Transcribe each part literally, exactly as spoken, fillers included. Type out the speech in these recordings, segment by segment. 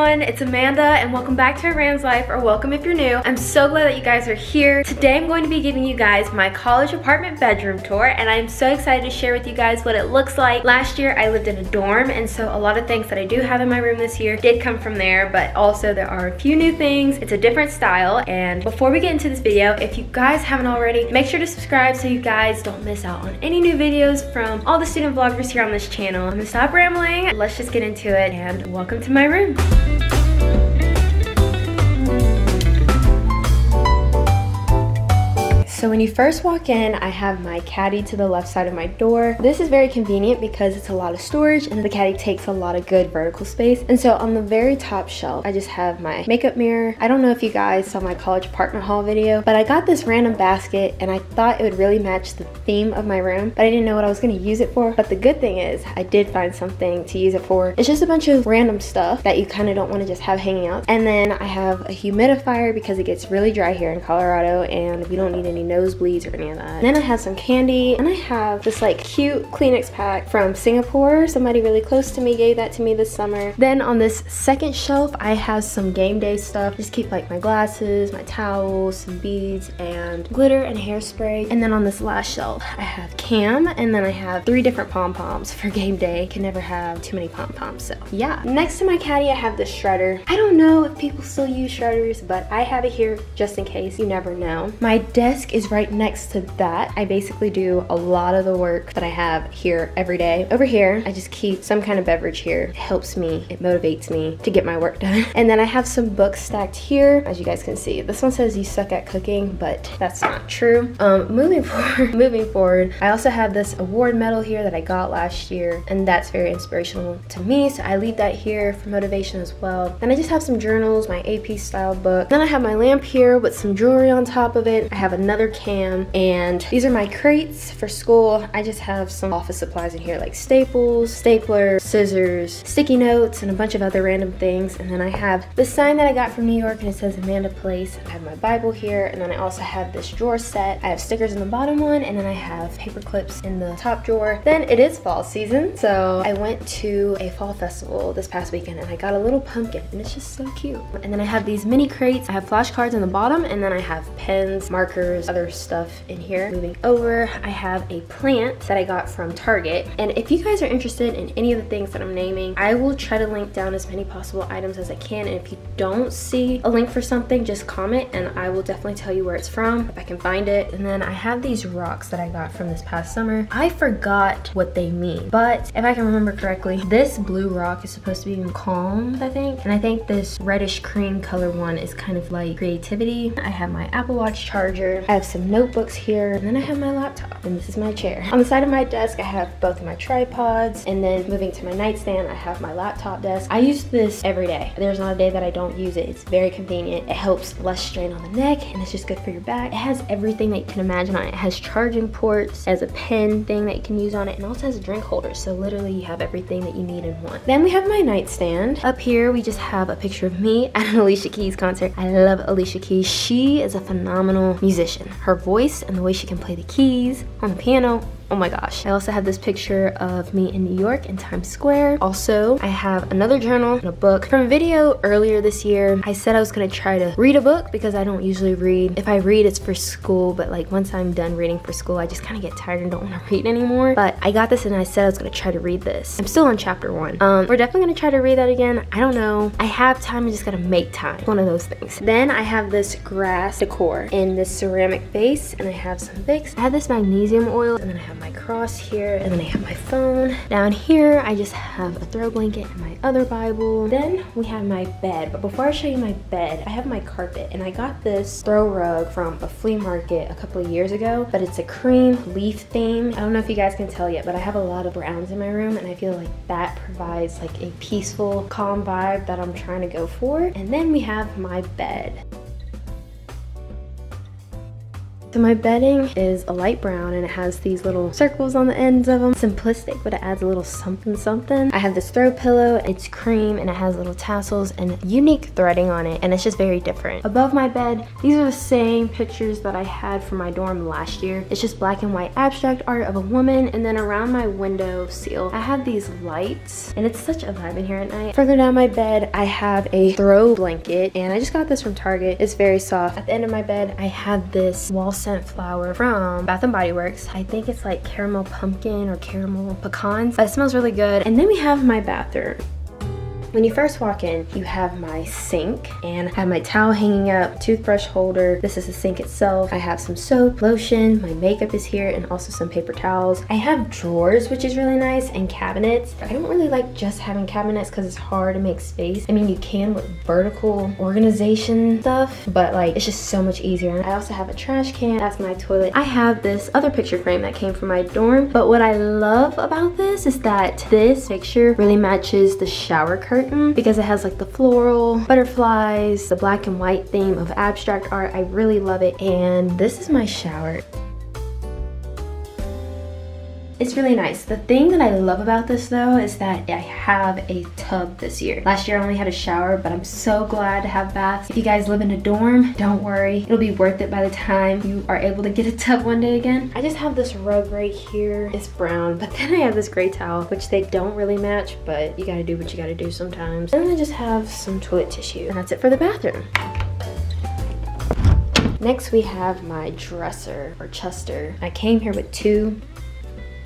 everyone, it's Amanda and welcome back to Ram's Life, or welcome if you're new. I'm so glad that you guys are here. Today I'm going to be giving you guys my college apartment bedroom tour, and I'm so excited to share with you guys what it looks like. Last year I lived in a dorm, and so a lot of things that I do have in my room this year did come from there, but also there are a few new things. It's a different style, and before we get into this video, if you guys haven't already, make sure to subscribe so you guys don't miss out on any new videos from all the student vloggers here on this channel. I'm gonna stop rambling, let's just get into it, and welcome to my room. So when you first walk in, I have my caddy to the left side of my door. This is very convenient because it's a lot of storage and the caddy takes a lot of good vertical space. And so on the very top shelf, I just have my makeup mirror. I don't know if you guys saw my college apartment haul video, but I got this random basket and I thought it would really match the theme of my room, but I didn't know what I was gonna use it for. But the good thing is I did find something to use it for. It's just a bunch of random stuff that you kind of don't wanna just have hanging out. And then I have a humidifier because it gets really dry here in Colorado and we don't need any nosebleeds or any of that. And then I have some candy, and I have this like cute Kleenex pack from Singapore. Somebody really close to me gave that to me this summer. Then on this second shelf, I have some game day stuff. Just keep like my glasses, my towels, some beads, and glitter and hairspray. And then on this last shelf, I have Cam, and then I have three different pom-poms for game day. Can never have too many pom-poms, so yeah. Next to my caddy, I have this shredder. I don't know if people still use shredders, but I have it here just in case. You never know. My desk is is right next to that. I basically do a lot of the work that I have here every day. Over here, I just keep some kind of beverage here. It helps me, it motivates me to get my work done. And then I have some books stacked here. As you guys can see, this one says you suck at cooking, but that's not true. Um, moving forward, moving forward, I also have this award medal here that I got last year, and that's very inspirational to me, so I leave that here for motivation as well. Then I just have some journals, my A P style book. Then I have my lamp here with some jewelry on top of it. I have another Cam, and these are my crates for school. I just have some office supplies in here like staples, stapler, scissors, sticky notes, and a bunch of other random things. And then I have this sign that I got from New York and it says Amanda Place. I have my Bible here, and then I also have this drawer set. I have stickers in the bottom one, and then I have paper clips in the top drawer. Then it is fall season, so I went to a fall festival this past weekend and I got a little pumpkin, and it's just so cute. And then I have these mini crates. I have flashcards in the bottom, and then I have pens, markers, other stuff in here. Moving over, I have a plant that I got from Target, and if you guys are interested in any of the things that I'm naming, I will try to link down as many possible items as I can, and if you don't see a link for something, just comment and I will definitely tell you where it's from if I can find it. And then I have these rocks that I got from this past summer. I forgot what they mean, but if I can remember correctly, this blue rock is supposed to be calm, I think, and I think this reddish cream color one is kind of like creativity. I have my Apple Watch charger, I have some notebooks here, and then I have my laptop, and this is my chair. On the side of my desk, I have both of my tripods, and then moving to my nightstand, I have my laptop desk. I use this every day. There's not a day that I don't use it. It's very convenient. It helps less strain on the neck, and it's just good for your back. It has everything that you can imagine on it. It has charging ports, it has a pen thing that you can use on it, and also has a drink holder, so literally you have everything that you need in one. Then we have my nightstand. Up here, we just have a picture of me at an Alicia Keys concert. I love Alicia Keys. She is a phenomenal musician. Her voice and the way she can play the keys on the piano. Oh my gosh. I also have this picture of me in New York in Times Square. Also, I have another journal and a book. From a video earlier this year, I said I was gonna try to read a book because I don't usually read. If I read, it's for school, but like once I'm done reading for school, I just kind of get tired and don't wanna read anymore. But I got this and I said I was gonna try to read this. I'm still on chapter one. Um, we're definitely gonna try to read that again. I don't know. I have time, I just gotta make time. One of those things. Then I have this grass decor in this ceramic vase, and I have some Vicks. I have this magnesium oil, and then I have my cross here, and then I have my phone. Down here, I just have a throw blanket and my other Bible. Then we have my bed, but before I show you my bed, I have my carpet, and I got this throw rug from a flea market a couple of years ago, but it's a cream leaf theme. I don't know if you guys can tell yet, but I have a lot of browns in my room, and I feel like that provides like a peaceful, calm vibe that I'm trying to go for. And then we have my bed. So my bedding is a light brown and it has these little circles on the ends of them. Simplistic, but it adds a little something something. I have this throw pillow. It's cream and it has little tassels and unique threading on it, and it's just very different. Above my bed, these are the same pictures that I had from my dorm last year. It's just black and white abstract art of a woman, and then around my window seal, I have these lights, and it's such a vibe in here at night. Further down my bed, I have a throw blanket, and I just got this from Target. It's very soft. At the end of my bed, I have this wall scent flower from Bath and Body Works. I think it's like caramel pumpkin or caramel pecans. It smells really good. And then we have my bathroom. When you first walk in, you have my sink, and I have my towel hanging up, toothbrush holder. This is the sink itself. I have some soap, lotion, my makeup is here, and also some paper towels. I have drawers, which is really nice, and cabinets. I don't really like just having cabinets because it's hard to make space. I mean, you can with vertical organization stuff, but like, it's just so much easier. I also have a trash can. That's my toilet. I have this other picture frame that came from my dorm, but what I love about this is that this picture really matches the shower curtain, because it has like the floral butterflies, the black and white theme of abstract art. I really love it. And this is my shower. It's really nice. The thing that I love about this though is that I have a tub this year. Last year I only had a shower, but I'm so glad to have baths. If you guys live in a dorm, don't worry. It'll be worth it by the time you are able to get a tub one day again. I just have this rug right here. It's brown, but then I have this gray towel, which they don't really match, but you gotta do what you gotta do sometimes. And I just have some toilet tissue. And that's it for the bathroom. Next we have my dresser or chester. I came here with two,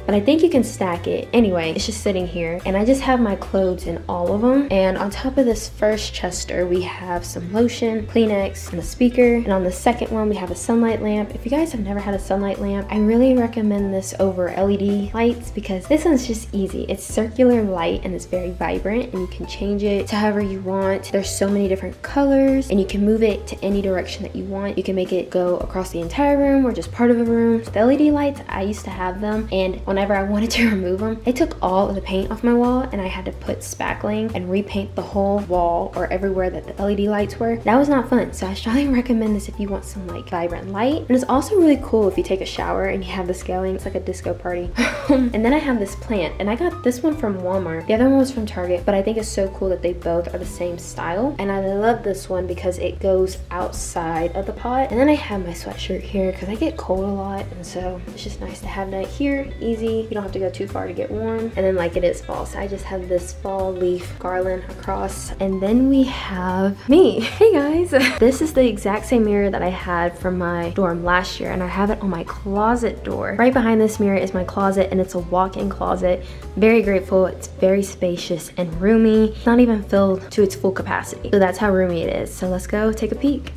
but I think you can stack it. Anyway, it's just sitting here, and I just have my clothes in all of them. And on top of this first chester, we have some lotion, Kleenex, and a speaker. And on the second one, we have a sunlight lamp. If you guys have never had a sunlight lamp, I really recommend this over L E D lights because this one's just easy. It's circular light and it's very vibrant, and you can change it to however you want. There's so many different colors, and you can move it to any direction that you want. You can make it go across the entire room or just part of a room. The L E D lights, I used to have them, and on whenever I wanted to remove them, they took all of the paint off my wall, and I had to put spackling and repaint the whole wall or everywhere that the L E D lights were. That was not fun, so I strongly recommend this if you want some like vibrant light. And it's also really cool if you take a shower and you have this going. It's like a disco party. And then I have this plant, and I got this one from Walmart. The other one was from Target, but I think it's so cool that they both are the same style. And I love this one because it goes outside of the pot. And then I have my sweatshirt here because I get cold a lot, and so it's just nice to have that here, easy. You don't have to go too far to get warm. And then like it is fall, so I just have this fall leaf garland across. And then we have me. Hey guys. This is the exact same mirror that I had from my dorm last year, and I have it on my closet door. Right behind this mirror is my closet, and it's a walk-in closet. Very grateful. It's very spacious and roomy. It's not even filled to its full capacity. So that's how roomy it is. So let's go take a peek.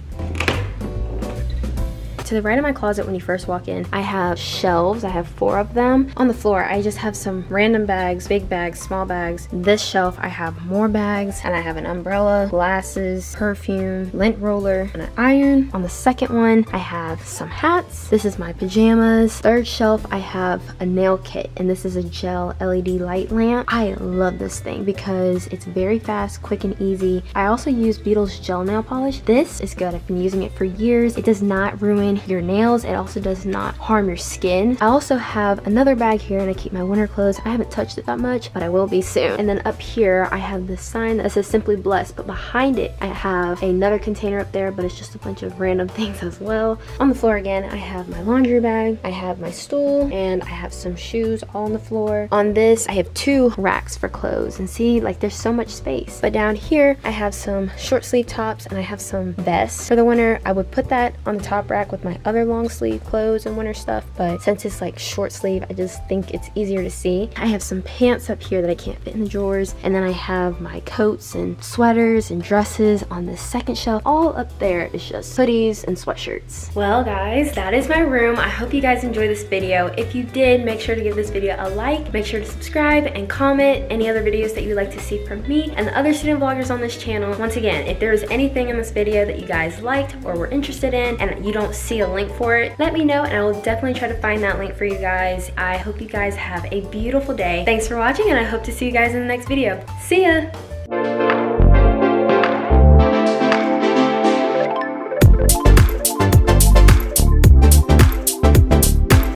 To the right of my closet when you first walk in, I have shelves. I have four of them. On the floor, I just have some random bags, big bags, small bags. This shelf, I have more bags, and I have an umbrella, glasses, perfume, lint roller, and an iron. On the second one, I have some hats. This is my pajamas. Third shelf, I have a nail kit, and this is a gel L E D light lamp. I love this thing because it's very fast, quick, and easy. I also use Beetles gel nail polish. This is good. I've been using it for years. It does not ruin your nails. It also does not harm your skin. I also have another bag here, and I keep my winter clothes. I haven't touched it that much, but I will be soon. And then up here I have this sign that says Simply Blessed, but behind it I have another container up there, but it's just a bunch of random things as well. On the floor again, I have my laundry bag, I have my stool, and I have some shoes all on the floor. On this I have two racks for clothes, and see, like, there's so much space. But down here I have some short sleeve tops, and I have some vests for the winter. I would put that on the top rack with my my other long sleeve clothes and winter stuff, but since it's like short sleeve, I just think it's easier to see. I have some pants up here that I can't fit in the drawers, and then I have my coats and sweaters and dresses on the second shelf. All up there is just hoodies and sweatshirts. Well guys, that is my room. I hope you guys enjoyed this video. If you did, make sure to give this video a like, make sure to subscribe and comment any other videos that you'd like to see from me and the other student vloggers on this channel. Once again, if there is anything in this video that you guys liked or were interested in and you don't see a link for it, let me know and I will definitely try to find that link for you guys. I hope you guys have a beautiful day. Thanks for watching, and I hope to see you guys in the next video. See ya!